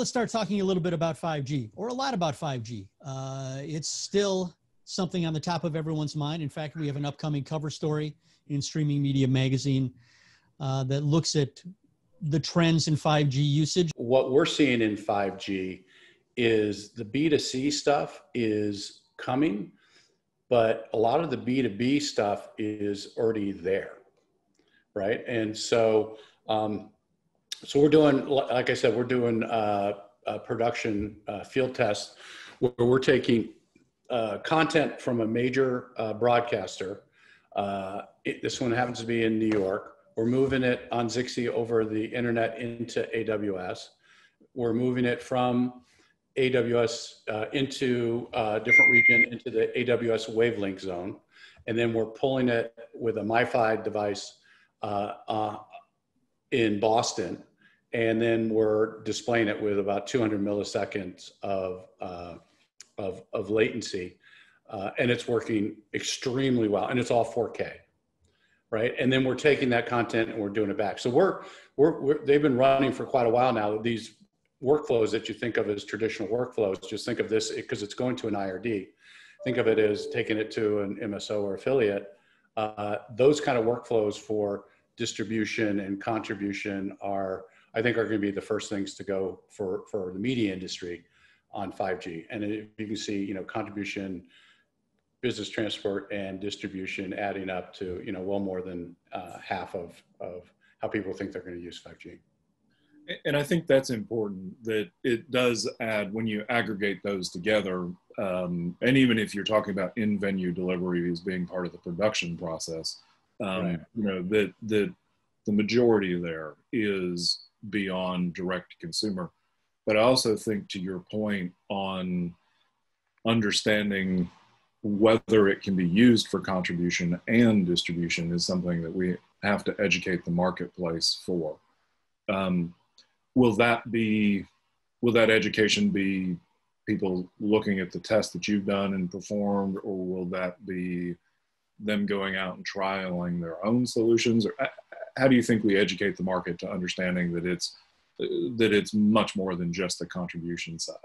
Let's start talking a little bit about 5G, or a lot about 5G. It's still something on the top of everyone's mind. In fact, we have an upcoming cover story in Streaming Media Magazine that looks at the trends in 5G usage. What we're seeing in 5G is the B2C stuff is coming, but a lot of the B2B stuff is already there, right? And so, so we're doing, like I said, we're doing a production field test where we're taking content from a major broadcaster. This one happens to be in New York. We're moving it on Zixi over the internet into AWS. We're moving it from AWS into a different region, into the AWS Wavelength Zone. And then we're pulling it with a MiFi device in Boston. And then we're displaying it with about 200 milliseconds of latency. And it's working extremely well. And it's all 4K, right? And then we're taking that content and we're doing it back. So they've been running for quite a while now. These workflows that you think of as traditional workflows, just think of this, because it's going to an IRD. Think of it as taking it to an MSO or affiliate. Those kind of workflows for distribution and contribution are, I think, are going to be the first things to go for the media industry on 5G. And you can see, you know, contribution, business transport, and distribution adding up to, you know, well more than half of how people think they're going to use 5G. And I think that's important, that it does add, when you aggregate those together, and even if you're talking about in-venue delivery as being part of the production process, right. You know, that the majority there is beyond direct consumer. But I also think, to your point on understanding whether it can be used for contribution and distribution, is something that we have to educate the marketplace for. Will that education be people looking at the test that you've done and performed, or will that be them going out and trialing their own solutions? Or how do you think we educate the market to understanding that it's much more than just the contribution side?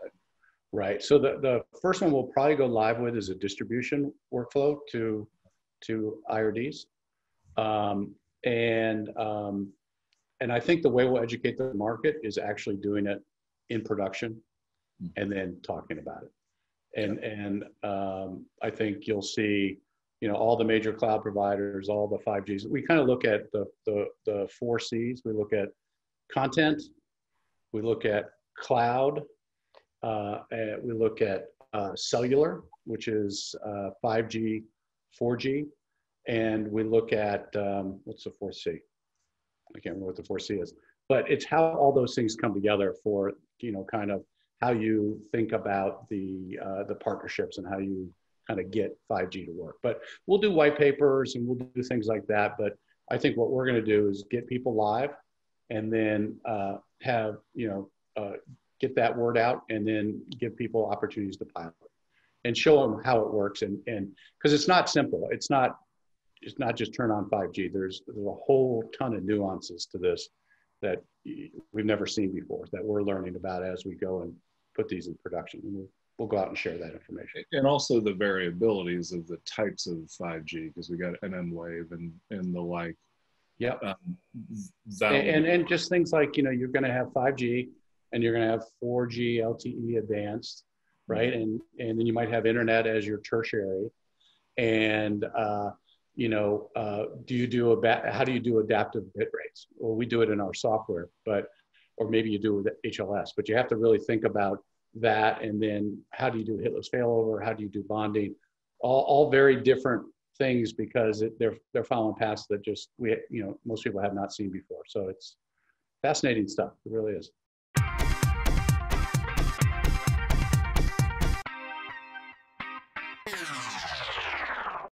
Right. So the first one we'll probably go live with is a distribution workflow to IRDs. And I think the way we'll educate the market is actually doing it in production and then talking about it. And I think you'll see, you know, all the major cloud providers, all the 5Gs, we kind of look at the 4 Cs. We look at content, we look at cloud, we look at cellular, which is 5G, 4G, and we look at, what's the 4C? I can't remember what the 4C is, but it's how all those things come together for, you know, kind of how you think about the partnerships and how you kind of get 5G to work. But we'll do white papers and we'll do things like that. But I think what we're going to do is get people live and then have, you know, get that word out and then give people opportunities to pilot and show them how it works. And because it's not simple. It's not just turn on 5G. There's a whole ton of nuances to this that we've never seen before, that we're learning about as we go and put these in production. And we'll go out and share that information. And also the variabilities of the types of 5G, because we got mmWave and the like. Yeah. And just things like, you know, you're going to have 5G and you're going to have 4G LTE advanced, right? And then you might have internet as your tertiary. And, you know, how do you do adaptive bit rates? Well, we do it in our software, or maybe you do it with HLS, but you have to really think about that. And then how do you do hitless failover? How do you do bonding? All very different things, because they're following paths that just, you know, most people have not seen before. So it's fascinating stuff. It really is.